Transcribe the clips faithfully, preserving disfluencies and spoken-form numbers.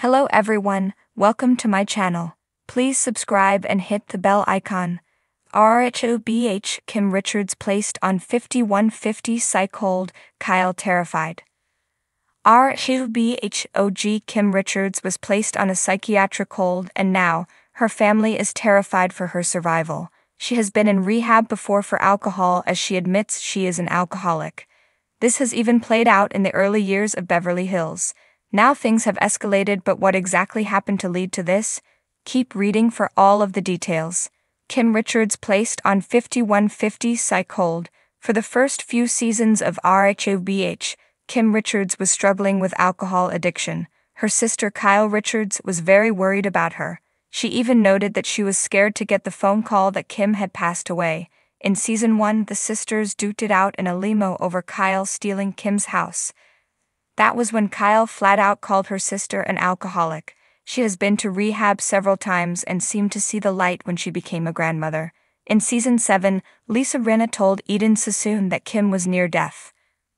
Hello everyone, welcome to my channel. Please subscribe and hit the bell icon. R H O B H Kim Richards placed on fifty-one fifty psych hold, Kyle terrified. R H O B H O G Kim Richards was placed on a psychiatric hold and now, her family is terrified for her survival. She has been in rehab before for alcohol as she admits she is an alcoholic. This has even played out in the early years of Beverly Hills. Now things have escalated, but what exactly happened to lead to this? Keep reading for all of the details. Kim Richards placed on fifty-one fifty psych hold. For the first few seasons of R H O B H, Kim Richards was struggling with alcohol addiction. Her sister Kyle Richards was very worried about her. She even noted that she was scared to get the phone call that Kim had passed away. In season one, the sisters duked it out in a limo over Kyle stealing Kim's house. That was when Kyle flat out called her sister an alcoholic. She has been to rehab several times and seemed to see the light when she became a grandmother. In season seven, Lisa Rinna told Eden Sassoon that Kim was near death.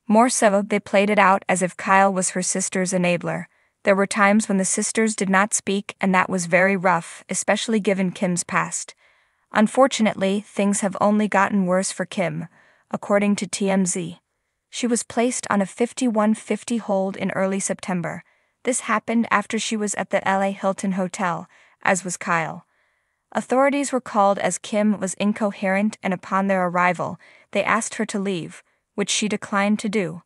More so, they played it out as if Kyle was her sister's enabler. There were times when the sisters did not speak, and that was very rough, especially given Kim's past. Unfortunately, things have only gotten worse for Kim, according to T M Z. She was placed on a fifty-one fifty hold in early September. This happened after she was at the L A Hilton Hotel, as was Kyle. Authorities were called as Kim was incoherent, and upon their arrival, they asked her to leave, which she declined to do.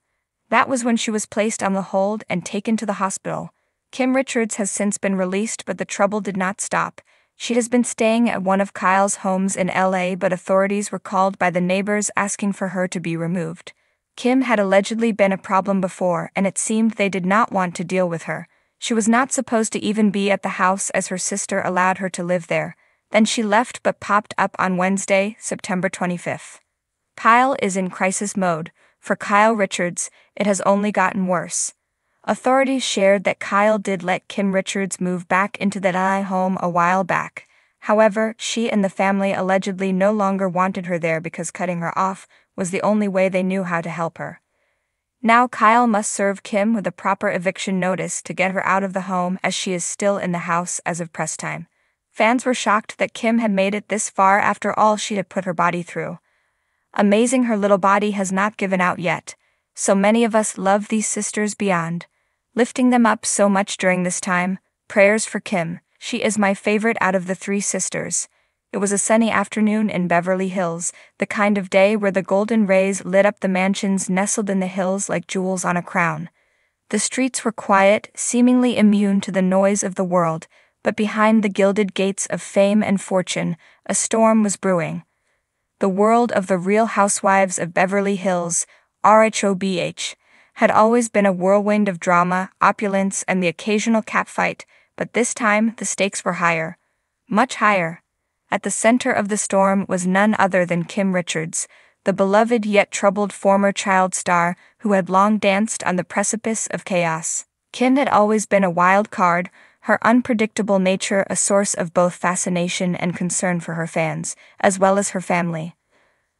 That was when she was placed on the hold and taken to the hospital. Kim Richards has since been released, but the trouble did not stop. She has been staying at one of Kyle's homes in L A, but authorities were called by the neighbors asking for her to be removed. Kim had allegedly been a problem before, and it seemed they did not want to deal with her. She was not supposed to even be at the house as her sister allowed her to live there. Then she left but popped up on Wednesday, September twenty-fifth. Kyle is in crisis mode. For Kyle Richards, it has only gotten worse. Authorities shared that Kyle did let Kim Richards move back into the L A home a while back. However, she and the family allegedly no longer wanted her there because cutting her off was the only way they knew how to help her. Now Kyle must serve Kim with a proper eviction notice to get her out of the home, as she is still in the house as of press time. Fans were shocked that Kim had made it this far after all she had put her body through. Amazing, her little body has not given out yet. So many of us love these sisters beyond. Lifting them up so much during this time. Prayers for Kim. She is my favorite out of the three sisters. It was a sunny afternoon in Beverly Hills, the kind of day where the golden rays lit up the mansions nestled in the hills like jewels on a crown. The streets were quiet, seemingly immune to the noise of the world, but behind the gilded gates of fame and fortune, a storm was brewing. The world of the Real Housewives of Beverly Hills, R H O B H, had always been a whirlwind of drama, opulence, and the occasional catfight, but this time the stakes were higher. Much higher. At the center of the storm was none other than Kim Richards, the beloved yet troubled former child star who had long danced on the precipice of chaos. Kim had always been a wild card, her unpredictable nature a source of both fascination and concern for her fans, as well as her family.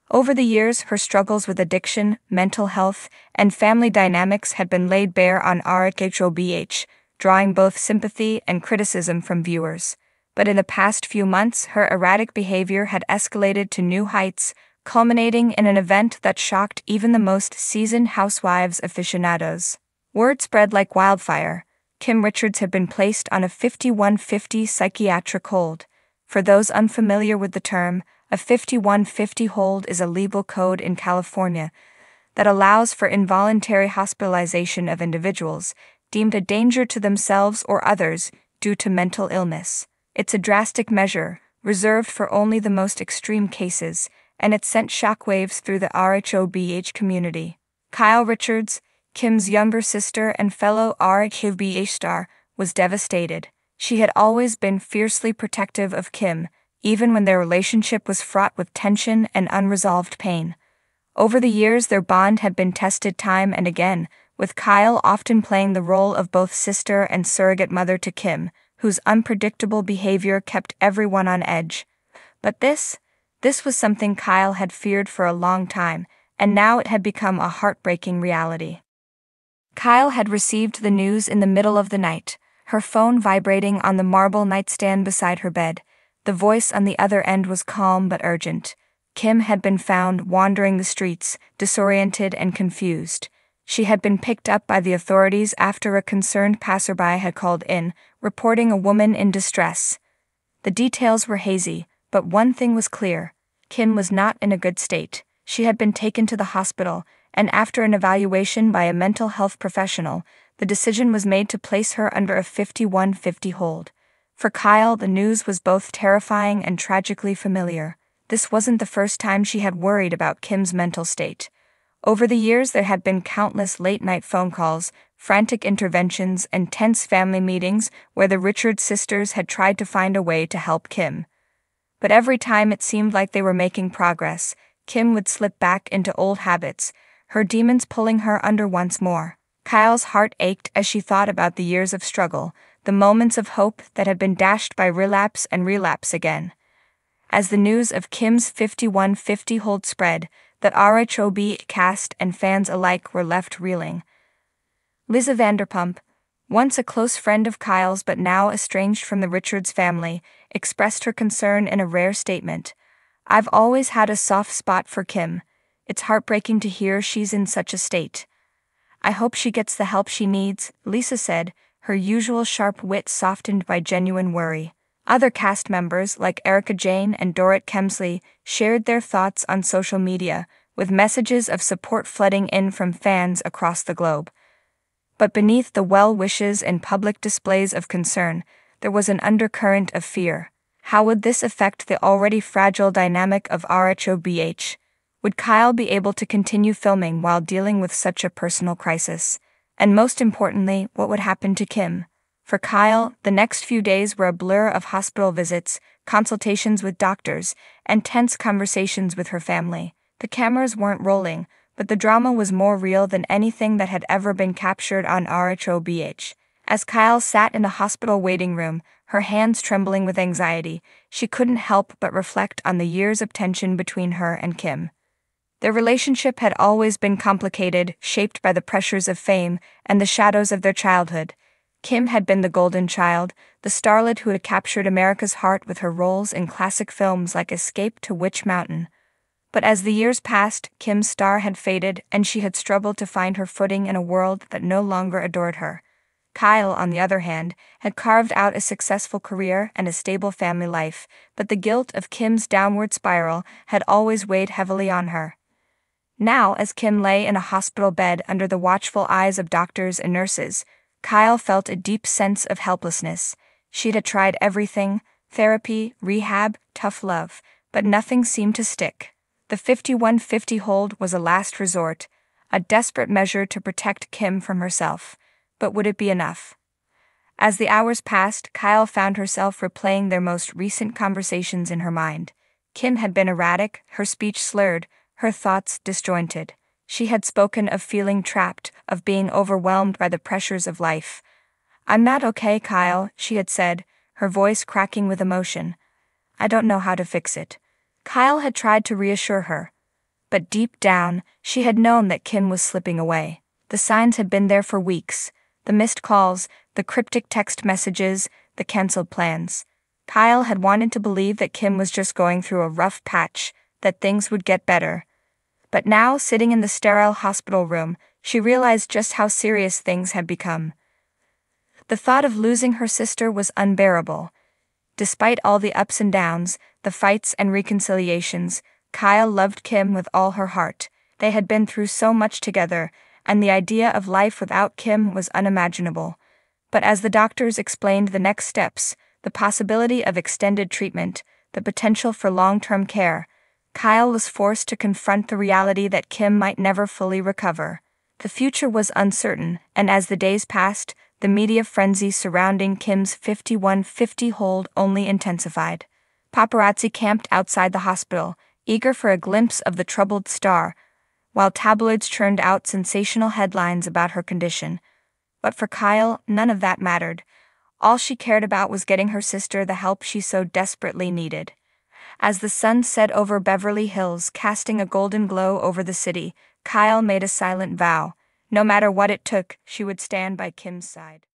Over the years, her struggles with addiction, mental health, and family dynamics had been laid bare on R H O B H, drawing both sympathy and criticism from viewers. But in the past few months, her erratic behavior had escalated to new heights, culminating in an event that shocked even the most seasoned housewives aficionados. Word spread like wildfire. Kim Richards had been placed on a fifty-one fifty psychiatric hold. For those unfamiliar with the term, a fifty-one fifty hold is a legal code in California that allows for involuntary hospitalization of individuals deemed a danger to themselves or others due to mental illness. It's a drastic measure, reserved for only the most extreme cases, and it sent shockwaves through the R H O B H community. Kyle Richards, Kim's younger sister and fellow R H O B H star, was devastated. She had always been fiercely protective of Kim, even when their relationship was fraught with tension and unresolved pain. Over the years, their bond had been tested time and again, with Kyle often playing the role of both sister and surrogate mother to Kim, whose unpredictable behavior kept everyone on edge. But this, this was something Kyle had feared for a long time, and now it had become a heartbreaking reality. Kyle had received the news in the middle of the night. her phone vibrating on the marble nightstand beside her bed. The voice on the other end was calm but urgent. Kim had been found wandering the streets, disoriented and confused. She had been picked up by the authorities after a concerned passerby had called in, reporting a woman in distress. The details were hazy, but one thing was clear. Kim was not in a good state. She had been taken to the hospital, and after an evaluation by a mental health professional, the decision was made to place her under a fifty-one fifty hold. For Kyle, the news was both terrifying and tragically familiar. This wasn't the first time she had worried about Kim's mental state. Over the years, there had been countless late-night phone calls, frantic interventions, and tense family meetings where the Richards sisters had tried to find a way to help Kim. But every time it seemed like they were making progress, Kim would slip back into old habits, her demons pulling her under once more. Kyle's heart ached as she thought about the years of struggle, the moments of hope that had been dashed by relapse and relapse again. As the news of Kim's fifty-one fifty hold spread, that R H O B H cast and fans alike were left reeling. Lisa Vanderpump, once a close friend of Kyle's but now estranged from the Richards family, expressed her concern in a rare statement. "I've always had a soft spot for Kim. It's heartbreaking to hear she's in such a state. I hope she gets the help she needs," Lisa said, her usual sharp wit softened by genuine worry. Other cast members like Erika Jayne and Dorit Kemsley shared their thoughts on social media, with messages of support flooding in from fans across the globe. But beneath the well wishes and public displays of concern, there was an undercurrent of fear. How would this affect the already fragile dynamic of R H O B H? Would Kyle be able to continue filming while dealing with such a personal crisis? And most importantly, what would happen to Kim? For Kyle, the next few days were a blur of hospital visits, consultations with doctors, and tense conversations with her family. The cameras weren't rolling, but the drama was more real than anything that had ever been captured on R H O B H. As Kyle sat in the hospital waiting room, her hands trembling with anxiety, she couldn't help but reflect on the years of tension between her and Kim. Their relationship had always been complicated, shaped by the pressures of fame and the shadows of their childhood. Kim had been the golden child, the starlet who had captured America's heart with her roles in classic films like Escape to Witch Mountain. But as the years passed, Kim's star had faded, and she had struggled to find her footing in a world that no longer adored her. Kyle, on the other hand, had carved out a successful career and a stable family life, but the guilt of Kim's downward spiral had always weighed heavily on her. Now, as Kim lay in a hospital bed under the watchful eyes of doctors and nurses, Kyle felt a deep sense of helplessness. She had tried everything: therapy, rehab, tough love, but nothing seemed to stick. The fifty-one fifty hold was a last resort, a desperate measure to protect Kim from herself. But would it be enough? As the hours passed, Kyle found herself replaying their most recent conversations in her mind. Kim had been erratic, her speech slurred, her thoughts disjointed. She had spoken of feeling trapped, of being overwhelmed by the pressures of life. "I'm not okay, Kyle," she had said, her voice cracking with emotion. "I don't know how to fix it." Kyle had tried to reassure her. But deep down, she had known that Kim was slipping away. The signs had been there for weeks. The missed calls, the cryptic text messages, the cancelled plans. Kyle had wanted to believe that Kim was just going through a rough patch, that things would get better. But now, sitting in the sterile hospital room, she realized just how serious things had become. The thought of losing her sister was unbearable. Despite all the ups and downs, the fights and reconciliations, Kyle loved Kim with all her heart. They had been through so much together, and the idea of life without Kim was unimaginable. But as the doctors explained the next steps, the possibility of extended treatment, the potential for long-term care, Kyle was forced to confront the reality that Kim might never fully recover. The future was uncertain, and as the days passed, the media frenzy surrounding Kim's fifty-one fifty hold only intensified. Paparazzi camped outside the hospital, eager for a glimpse of the troubled star, while tabloids churned out sensational headlines about her condition. But for Kyle, none of that mattered. All she cared about was getting her sister the help she so desperately needed. As the sun set over Beverly Hills, casting a golden glow over the city, Kyle made a silent vow. No matter what it took, she would stand by Kim's side.